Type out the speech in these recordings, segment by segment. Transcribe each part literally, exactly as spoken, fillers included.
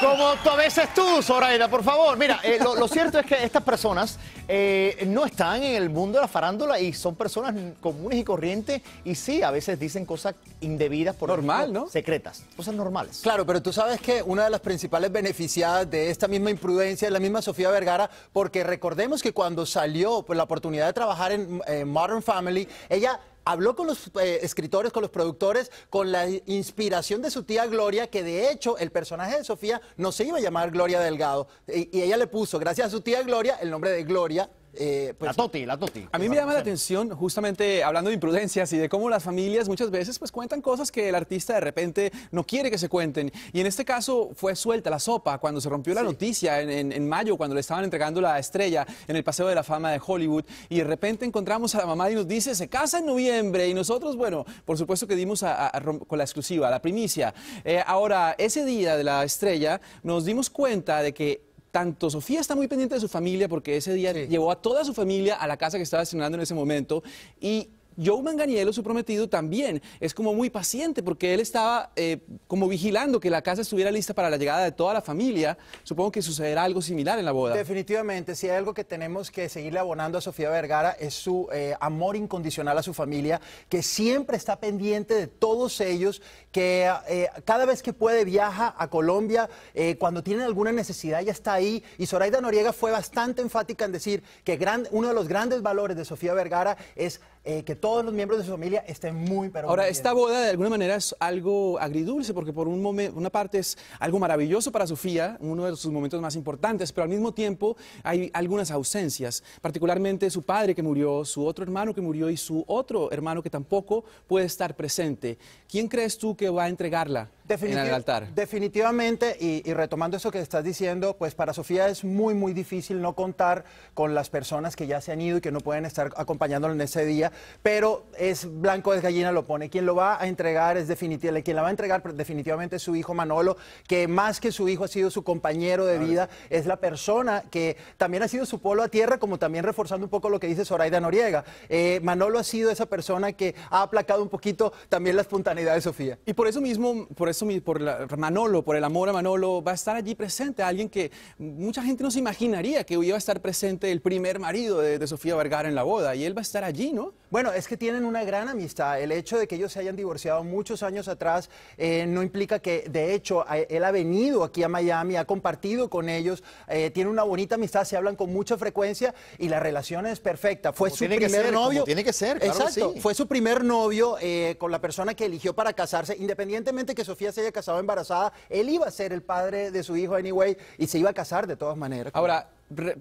Como tú a veces tú, Zoraida, por favor. Mira, eh, lo, lo cierto es que estas personas eh, no están en el mundo de la farándula y son personas comunes y corrientes y sí, a veces dicen cosas indebidas, por normal, ejemplo, ¿no? Secretas, cosas normales. Claro, pero tú sabes que una de las principales beneficiadas de esta misma imprudencia es la misma Sofía Vergara, porque recordemos que cuando salió pues, la oportunidad de trabajar en eh, Modern Family, ella habló con los eh, escritores, con los productores, con la inspiración de su tía Gloria, que de hecho el personaje de Sofía no se iba a llamar Gloria Delgado. Y, y ella le puso, gracias a su tía Gloria, el nombre de Gloria. Eh, pues, la Toti, la Toti. A mí me llama la atención, justamente hablando de imprudencias y de cómo las familias muchas veces pues cuentan cosas que el artista de repente no quiere que se cuenten. Y en este caso fue suelta la sopa cuando se rompió la sí. noticia en, en, en mayo, cuando le estaban entregando la estrella en el Paseo de la Fama de Hollywood. Y de repente encontramos a la mamá y nos dice, se casa en noviembre. Y nosotros, bueno, por supuesto que dimos a, a, a, con la exclusiva, la primicia. Eh, ahora, ese día de la estrella nos dimos cuenta de que tanto Sofía está muy pendiente de su familia porque ese día sí. llevó a toda su familia a la casa que estaba estrenando en ese momento y Joe Manganiello, su prometido, también es como muy paciente porque él estaba eh, como vigilando que la casa estuviera lista para la llegada de toda la familia. Supongo que sucederá algo similar en la boda. Definitivamente, si hay algo que tenemos que seguirle abonando a Sofía Vergara es su eh, amor incondicional a su familia, que siempre está pendiente de todos ellos, que eh, cada vez que puede viaja a Colombia, eh, cuando tienen alguna necesidad ya está ahí. Y Zoraida Noriega fue bastante enfática en decir que gran, uno de los grandes valores de Sofía Vergara es eh, que todos los miembros de su familia estén muy, pero ahora, muy bien. Esta boda de alguna manera es algo agridulce, porque por un momento, una parte es algo maravilloso para Sofía, uno de sus momentos más importantes, pero al mismo tiempo hay algunas ausencias, particularmente su padre que murió, su otro hermano que murió y su otro hermano que tampoco puede estar presente. ¿Quién crees tú que va a entregarla Definitiv- en el altar? Definitivamente, y, y retomando eso que estás diciendo, pues para Sofía es muy, muy difícil no contar con las personas que ya se han ido y que no pueden estar acompañándola en ese día, pero Pero es blanco de gallina lo pone. Quien lo va a entregar es definitivamente, quien la va a entregar definitivamente es su hijo Manolo, que más que su hijo ha sido su compañero de vida, es la persona que también ha sido su polo a tierra, como también reforzando un poco lo que dice Zoraida Noriega. Eh, Manolo ha sido esa persona que ha aplacado un poquito también la espontaneidad de Sofía. Y por eso mismo, por eso por la, Manolo, por el amor a Manolo, va a estar allí presente alguien que mucha gente no se imaginaría que iba a estar presente, el primer marido de, de Sofía Vergara en la boda, y él va a estar allí, ¿no? Bueno, es que tienen una gran amistad. El hecho de que ellos se hayan divorciado muchos años atrás eh, no implica que, de hecho, a, él ha venido aquí a Miami, ha compartido con ellos, eh, tiene una bonita amistad, se hablan con mucha frecuencia y la relación es perfecta. Fue como su primer ser, novio. Tiene que ser, claro. Exacto. Que sí. Fue su primer novio eh, con la persona que eligió para casarse. Independientemente que Sofía se haya casado embarazada, él iba a ser el padre de su hijo anyway y se iba a casar de todas maneras. Ahora,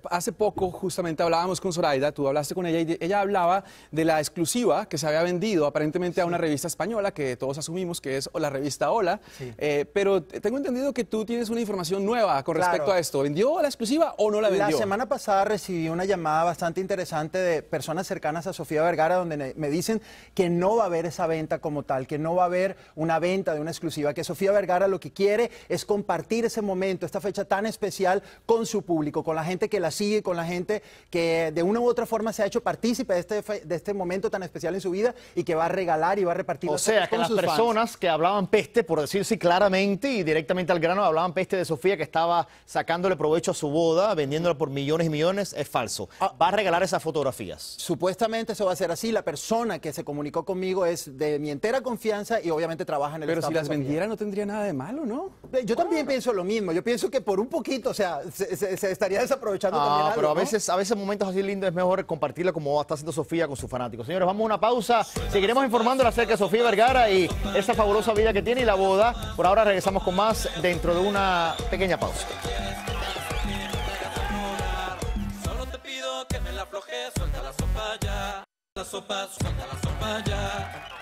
hace poco justamente hablábamos con Zoraida, tú hablaste con ella y ella hablaba de la exclusiva que se había vendido aparentemente a una revista española que todos asumimos que es la revista Hola, sí. eh, pero tengo entendido que tú tienes una información nueva con respecto claro. a esto. ¿Vendió la exclusiva o no la vendió? La semana pasada recibí una llamada bastante interesante de personas cercanas a Sofía Vergara donde me dicen que no va a haber esa venta como tal, que no va a haber una venta de una exclusiva, que Sofía Vergara lo que quiere es compartir ese momento, esta fecha tan especial con su público, con la gente que la sigue, con la gente que de una u otra forma se ha hecho partícipe de este, de este momento tan especial en su vida y que va a regalar y va a repartir. O sea, que las personas fans. que hablaban peste, por decirse claramente y directamente al grano, hablaban peste de Sofía, que estaba sacándole provecho a su boda, vendiéndola por millones y millones, es falso. Ah, va a regalar esas fotografías. Supuestamente eso va a ser así. La persona que se comunicó conmigo es de mi entera confianza y obviamente trabaja en el Pero Estado si las vendiera no tendría nada de malo, ¿no? Yo también bueno. pienso lo mismo. Yo pienso que por un poquito, o sea, se, se, se estaría desapareciendo. Aprovechando ah, también algo, pero a veces, ¿no? a veces momentos así lindos es mejor compartirla como está haciendo Sofía con sus fanáticos. Señores, vamos a una pausa. Seguiremos informándola acerca de Sofía Vergara y esa fabulosa vida que tiene y la boda. Por ahora regresamos con más dentro de una pequeña pausa. Solo te pido que me la aflojes, suelta la sopa ya. La sopa, suelta la sopa ya.